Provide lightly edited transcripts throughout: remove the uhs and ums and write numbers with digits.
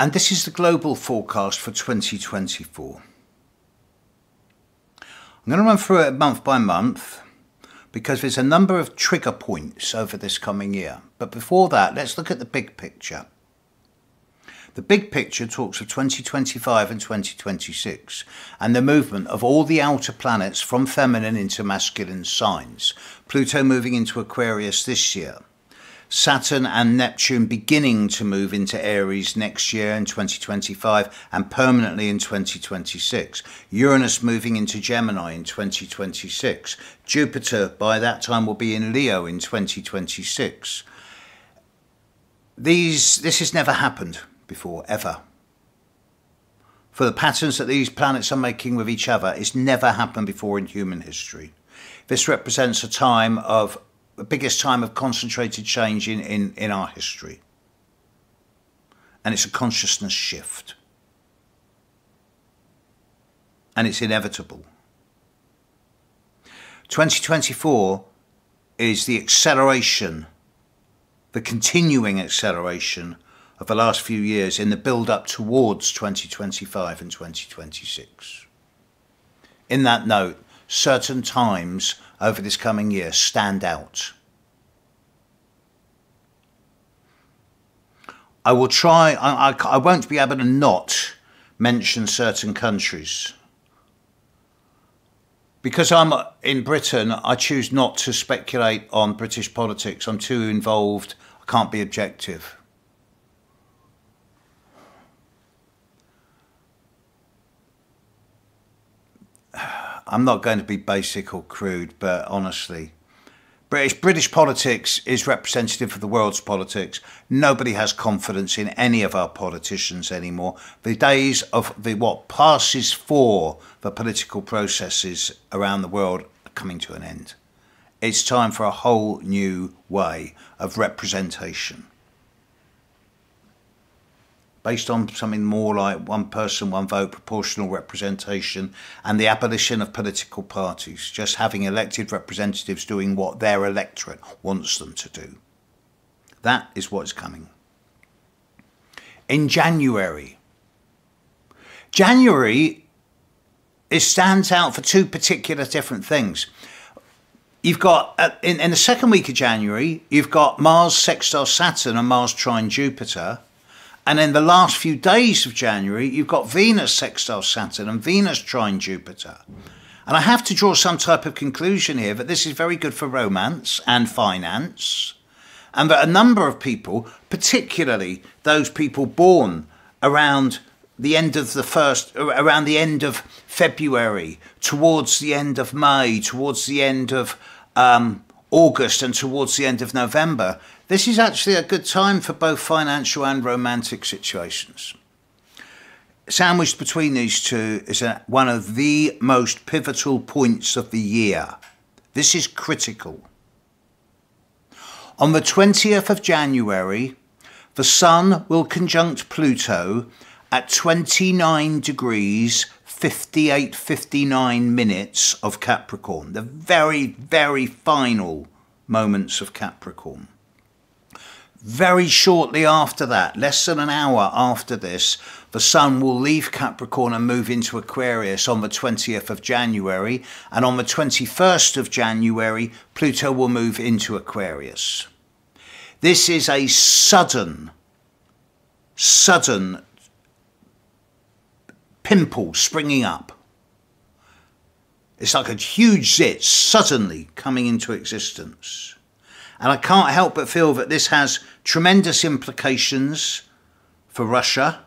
And this is the global forecast for 2024. I'm going to run through it month by month because there's a number of trigger points over this coming year. But before that, let's look at the big picture. The big picture talks of 2025 and 2026 and the movement of all the outer planets from feminine into masculine signs. Pluto moving into Aquarius this year. Saturn and Neptune beginning to move into Aries next year in 2025 and permanently in 2026. Uranus moving into Gemini in 2026. Jupiter by that time will be in Leo in 2026. This has never happened before, ever. For the patterns that these planets are making with each other, it's never happened before in human history. This represents the biggest time of concentrated change in our history. And it's a consciousness shift. And it's inevitable. 2024 is the acceleration, the continuing acceleration of the last few years in the build-up towards 2025 and 2026. In that note, certain times over this coming year stand out. I won't be able to not mention certain countries. Because I'm in Britain, I choose not to speculate on British politics. I'm too involved. I can't be objective. I'm not going to be basic or crude, but honestly, British politics is representative of the world's politics. Nobody has confidence in any of our politicians anymore. The days of what passes for the political processes around the world are coming to an end. It's time for a whole new way of representation, based on something more like one person, one vote, proportional representation, and the abolition of political parties, just having elected representatives doing what their electorate wants them to do. That is what's coming. In January, it stands out for two particular different things. You've got, in the second week of January, you've got Mars sextile Saturn and Mars trine Jupiter. And in the last few days of January, you've got Venus sextile Saturn and Venus trine Jupiter. And I have to draw some type of conclusion here that this is very good for romance and finance. And that a number of people, particularly those people born around the end of around the end of February, towards the end of May, towards the end of August and towards the end of November, this is actually a good time for both financial and romantic situations. Sandwiched between these two is one of the most pivotal points of the year. This is critical. On the 20th of January, the Sun will conjunct Pluto at 29 degrees 59 minutes of Capricorn, the very, very final moments of Capricorn. Very shortly after that, less than an hour after this, the Sun will leave Capricorn and move into Aquarius on the 20th of January, and on the 21st of January, Pluto will move into Aquarius. This is a sudden pimple springing up. It's like a huge zit suddenly coming into existence. And I can't help but feel that this has tremendous implications for Russia.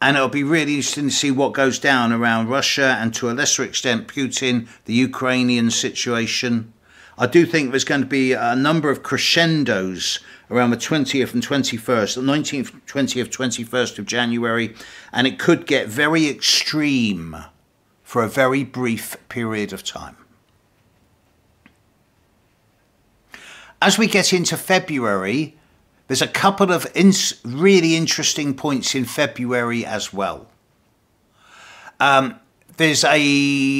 And it'll be really interesting to see what goes down around Russia and, to a lesser extent, Putin, the Ukrainian situation. I do think there's going to be a number of crescendos around the 20th and 21st, the 19th, 20th, 21st of January, and it could get very extreme for a very brief period of time. As we get into February, there's a couple of really interesting points in February as well. There's a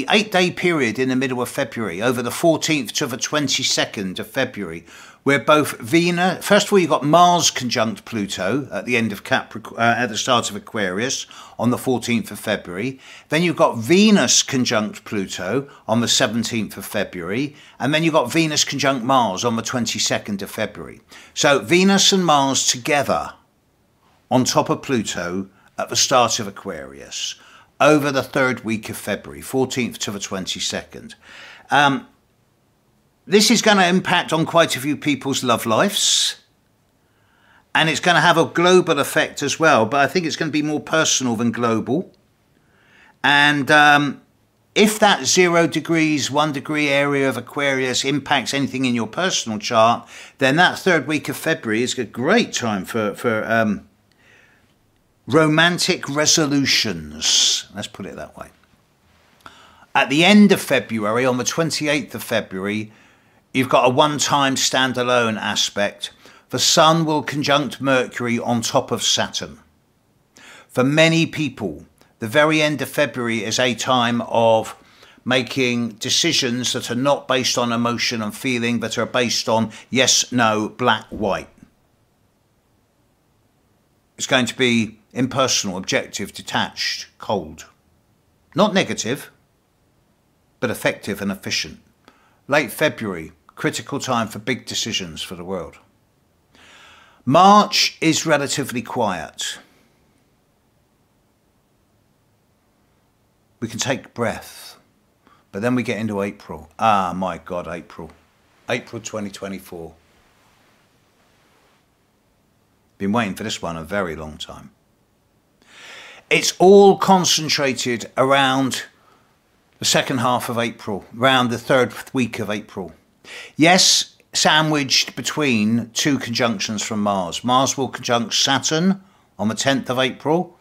8-day period in the middle of February, over the 14th to the 22nd of February, where both Venus, first of all, you've got Mars conjunct Pluto at the end of at the start of Aquarius on the 14th of February. Then you've got Venus conjunct Pluto on the 17th of February, and then you've got Venus conjunct Mars on the 22nd of February. So Venus and Mars together on top of Pluto at the start of Aquarius over the third week of February, 14th to the 22nd. This is going to impact on quite a few people's love lives, and it's going to have a global effect as well, but I think it's going to be more personal than global. And if that 0 degrees, 1 degree area of Aquarius impacts anything in your personal chart, then that third week of February is a great time for romantic resolutions. Let's put it that way. At the end of February, on the 28th of February, you've got a one-time standalone aspect. The Sun will conjunct Mercury on top of Saturn. For many people, the very end of February is a time of making decisions that are not based on emotion and feeling, but are based on yes, no, black, white. It's going to be impersonal, objective, detached, cold. Not negative, but effective and efficient. Late February, critical time for big decisions for the world. March is relatively quiet. We can take breath, but then we get into April. Ah, my God, April. April 2024. Been waiting for this one a very long time. It's all concentrated around the second half of April, around the third week of April. Yes, sandwiched between two conjunctions from Mars. Mars will conjunct Saturn on the 10th of April,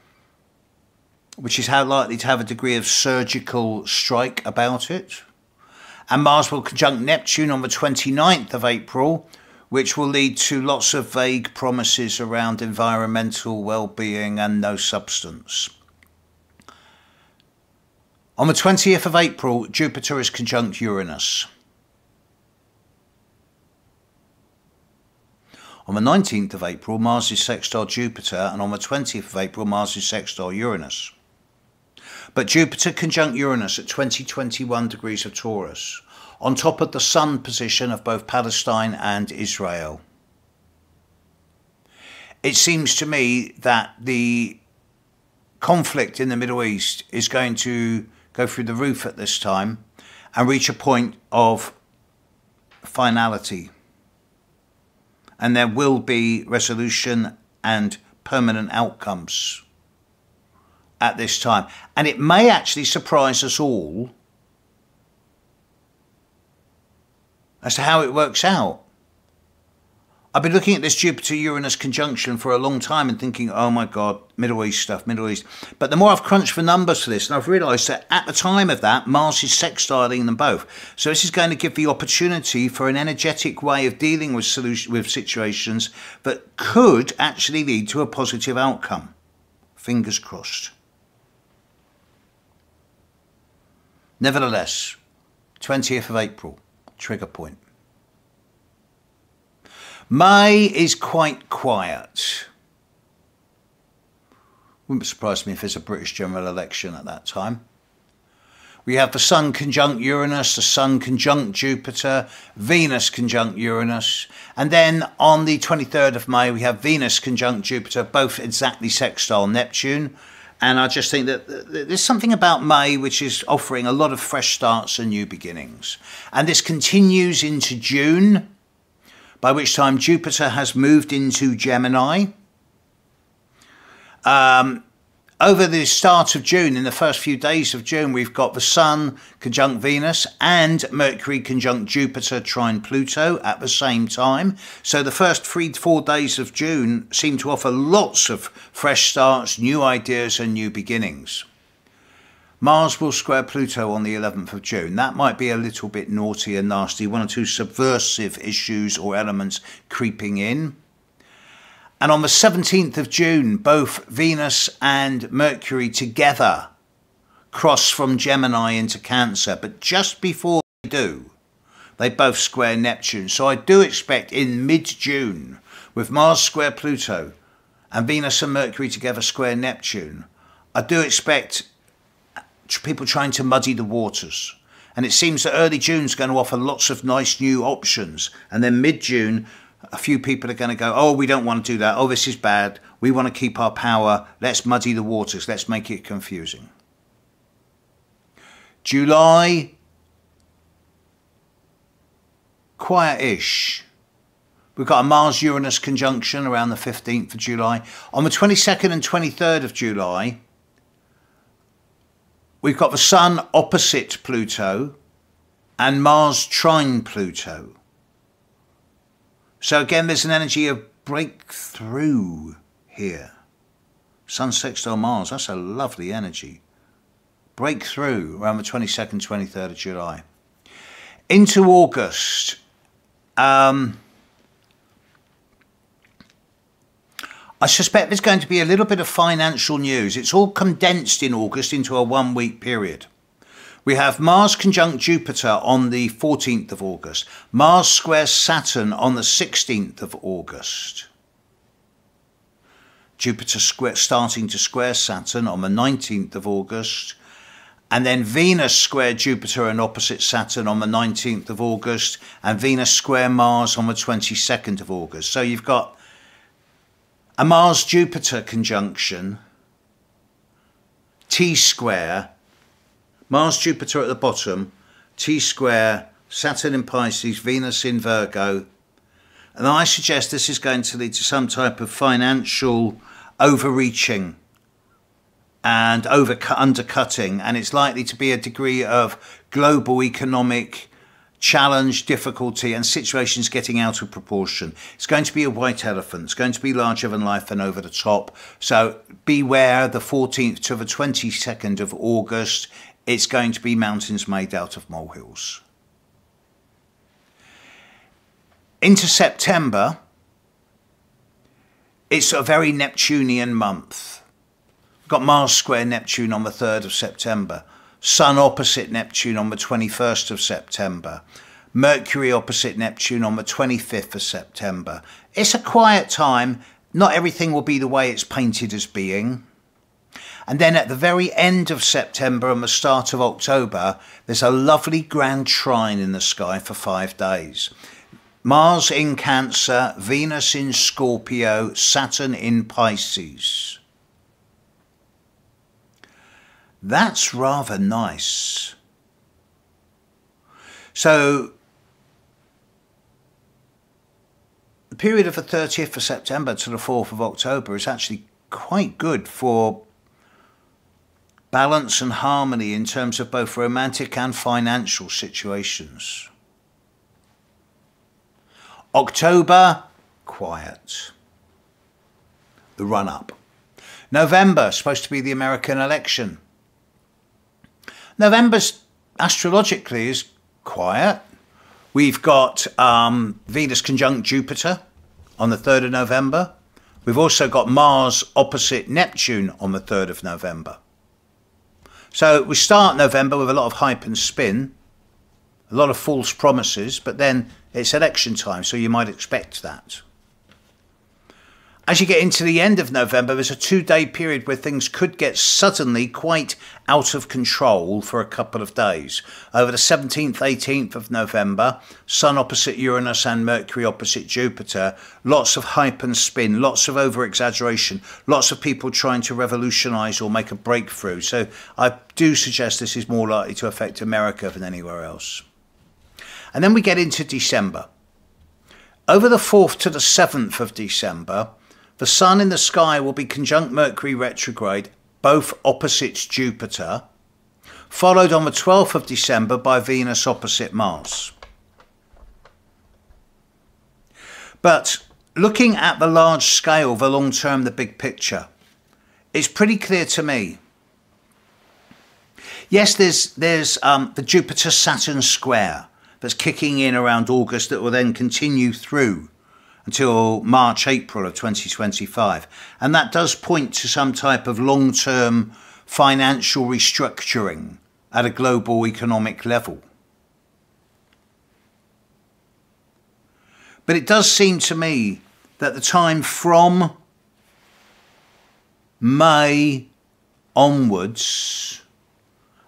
which is how likely to have a degree of surgical strike about it. And Mars will conjunct Neptune on the 29th of April, which will lead to lots of vague promises around environmental well-being and no substance. On the 20th of April, Jupiter is conjunct Uranus. On the 19th of April, Mars is sextile Jupiter, and on the 20th of April, Mars is sextile Uranus. But Jupiter conjunct Uranus at 20-21 degrees of Taurus, on top of the Sun position of both Palestine and Israel. It seems to me that the conflict in the Middle East is going to go through the roof at this time and reach a point of finality. And there will be resolution and permanent outcomes at this time. And it may actually surprise us all as to how it works out. I've been looking at this Jupiter-Uranus conjunction for a long time and thinking, oh my God, Middle East stuff, Middle East. But the more I've crunched the numbers for this, and I've realised that at the time of that, Mars is sextiling them both. So this is going to give the opportunity for an energetic way of dealing with situations that could actually lead to a positive outcome. Fingers crossed. Nevertheless, 20th of April, trigger point. May is quite quiet. Wouldn't surprise me if there's a British general election at that time. We have the Sun conjunct Uranus, the Sun conjunct Jupiter, Venus conjunct Uranus. And then on the 23rd of May, we have Venus conjunct Jupiter, both exactly sextile Neptune. And I just think that there's something about May which is offering a lot of fresh starts and new beginnings. And this continues into June, by which time Jupiter has moved into Gemini. Over the start of June, in the first few days of June, we've got the Sun conjunct Venus and Mercury conjunct Jupiter trine Pluto at the same time. So the first 3 to 4 days of June seem to offer lots of fresh starts, new ideas and new beginnings. Mars will square Pluto on the 11th of June. That might be a little bit naughty and nasty, 1 or 2 subversive issues or elements creeping in. And on the 17th of June, both Venus and Mercury together cross from Gemini into Cancer, but just before they do, they both square Neptune. So I do expect in mid-June, with Mars square Pluto and Venus and Mercury together square Neptune, I do expect people trying to muddy the waters. And it seems that early June's going to offer lots of nice new options. And then mid-June, a few people are going to go, oh, we don't want to do that. Oh, this is bad. We want to keep our power. Let's muddy the waters. Let's make it confusing. July, quiet-ish. We've got a Mars-Uranus conjunction around the 15th of July. On the 22nd and 23rd of July, we've got the Sun opposite Pluto and Mars trine Pluto. So again, there's an energy of breakthrough here. Sun sextile Mars, that's a lovely energy. Breakthrough around the 22nd, 23rd of July. Into August, I suspect there's going to be a little bit of financial news. It's all condensed in August into a one-week period. We have Mars conjunct Jupiter on the 14th of August. Mars squares Saturn on the 16th of August. Jupiter starting to square Saturn on the 19th of August. And then Venus square Jupiter and opposite Saturn on the 19th of August. And Venus square Mars on the 22nd of August. So you've got a Mars-Jupiter conjunction, T-square, Mars-Jupiter at the bottom, T-square, Saturn in Pisces, Venus in Virgo. And I suggest this is going to lead to some type of financial overreaching and undercutting. And it's likely to be a degree of global economic challenge, difficulty, and situations getting out of proportion. It's going to be a white elephant. It's going to be larger than life and over the top. So beware the 14th to the 22nd of August. It's going to be mountains made out of molehills. Into September, it's a very Neptunian month. We've got Mars square Neptune on the 3rd of September. Sun opposite Neptune on the 21st of September. Mercury opposite Neptune on the 25th of September. It's a quiet time. Not everything will be the way it's painted as being. And then at the very end of September and the start of October, there's a lovely grand trine in the sky for 5 days. Mars in Cancer, Venus in Scorpio, Saturn in Pisces. That's rather nice. So the period of the 30th of September to the 4th of October is actually quite good for balance and harmony in terms of both romantic and financial situations. October, quiet. The run-up. November, supposed to be the American election. November astrologically is quiet. We've got Venus conjunct Jupiter on the 3rd of November. We've also got Mars opposite Neptune on the 3rd of November. So we start November with a lot of hype and spin, a lot of false promises, but then it's election time, so you might expect that. As you get into the end of November, there's a 2-day period where things could get suddenly quite out of control for a couple of days. Over the 17th, 18th of November, Sun opposite Uranus and Mercury opposite Jupiter, lots of hype and spin, lots of over-exaggeration, lots of people trying to revolutionise or make a breakthrough. So I do suggest this is more likely to affect America than anywhere else. And then we get into December. Over the 4th to the 7th of December, the Sun in the sky will be conjunct Mercury retrograde, both opposite Jupiter, followed on the 12th of December by Venus opposite Mars. But looking at the large scale, the long term, the big picture, it's pretty clear to me. Yes, there's the Jupiter-Saturn square that's kicking in around August that will then continue through until March, April of 2025. And that does point to some type of long-term financial restructuring at a global economic level. But it does seem to me that the time from May onwards,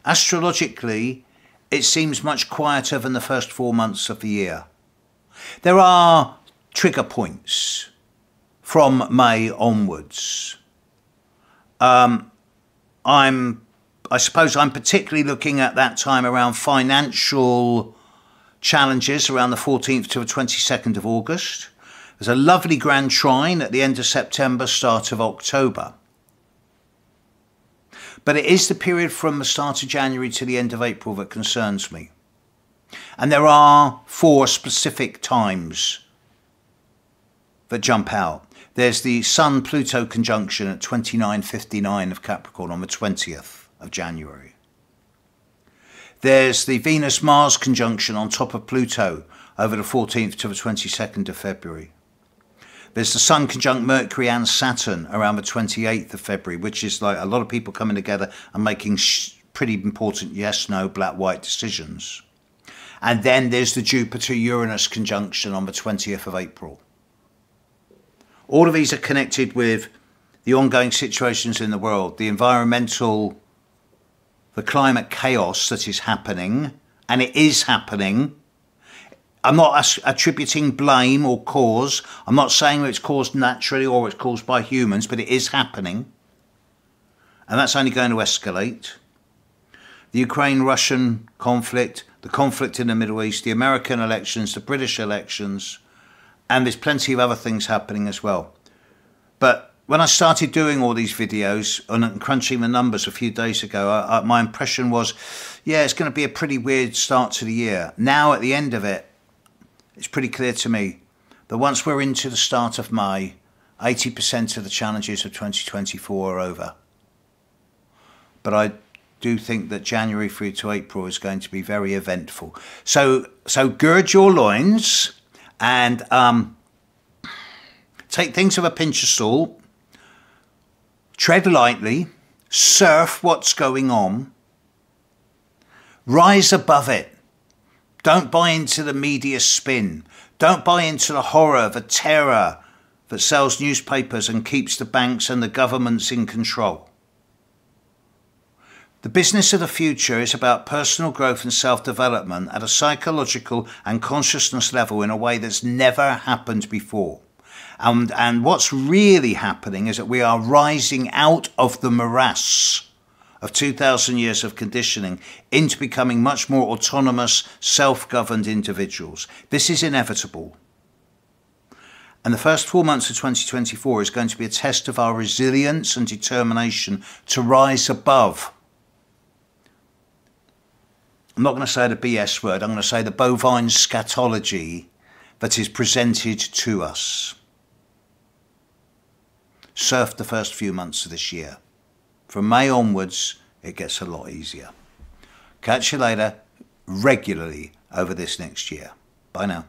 astrologically, it seems much quieter than the first 4 months of the year. There are trigger points from May onwards. I suppose I'm particularly looking at that time around financial challenges around the 14th to the 22nd of August. There's a lovely grand trine at the end of September, start of October. But it is the period from the start of January to the end of April that concerns me. And there are 4 specific times that jump out. There's the Sun-Pluto conjunction at 29:59 of Capricorn on the 20th of January. There's the Venus-Mars conjunction on top of Pluto over the 14th to the 22nd of February. There's the Sun conjunct Mercury and Saturn around the 28th of February, which is like a lot of people coming together and making pretty important yes, no, black, white decisions. And then there's the Jupiter-Uranus conjunction on the 20th of April. All of these are connected with the ongoing situations in the world, the environmental, the climate chaos that is happening, and it is happening. I'm not attributing blame or cause. I'm not saying that it's caused naturally or it's caused by humans, but it is happening. And that's only going to escalate. The Ukraine-Russian conflict, the conflict in the Middle East, the American elections, the British elections, and there's plenty of other things happening as well. But when I started doing all these videos and crunching the numbers a few days ago, my impression was, yeah, it's going to be a pretty weird start to the year. Now at the end of it, it's pretty clear to me that once we're into the start of May, 80% of the challenges of 2024 are over. But I do think that January through to April is going to be very eventful. So gird your loins and take things with a pinch of salt, tread lightly, surf what's going on, rise above it. Don't buy into the media spin. Don't buy into the horror, the terror that sells newspapers and keeps the banks and the governments in control. The business of the future is about personal growth and self-development at a psychological and consciousness level in a way that's never happened before. And what's really happening is that we are rising out of the morass of 2,000 years of conditioning into becoming much more autonomous, self-governed individuals. This is inevitable. And the first 4 months of 2024 is going to be a test of our resilience and determination to rise above. I'm not going to say the BS word, I'm going to say the bovine scatology that is presented to us. Surf the first few months of this year. From May onwards, it gets a lot easier. Catch you later regularly over this next year. Bye now.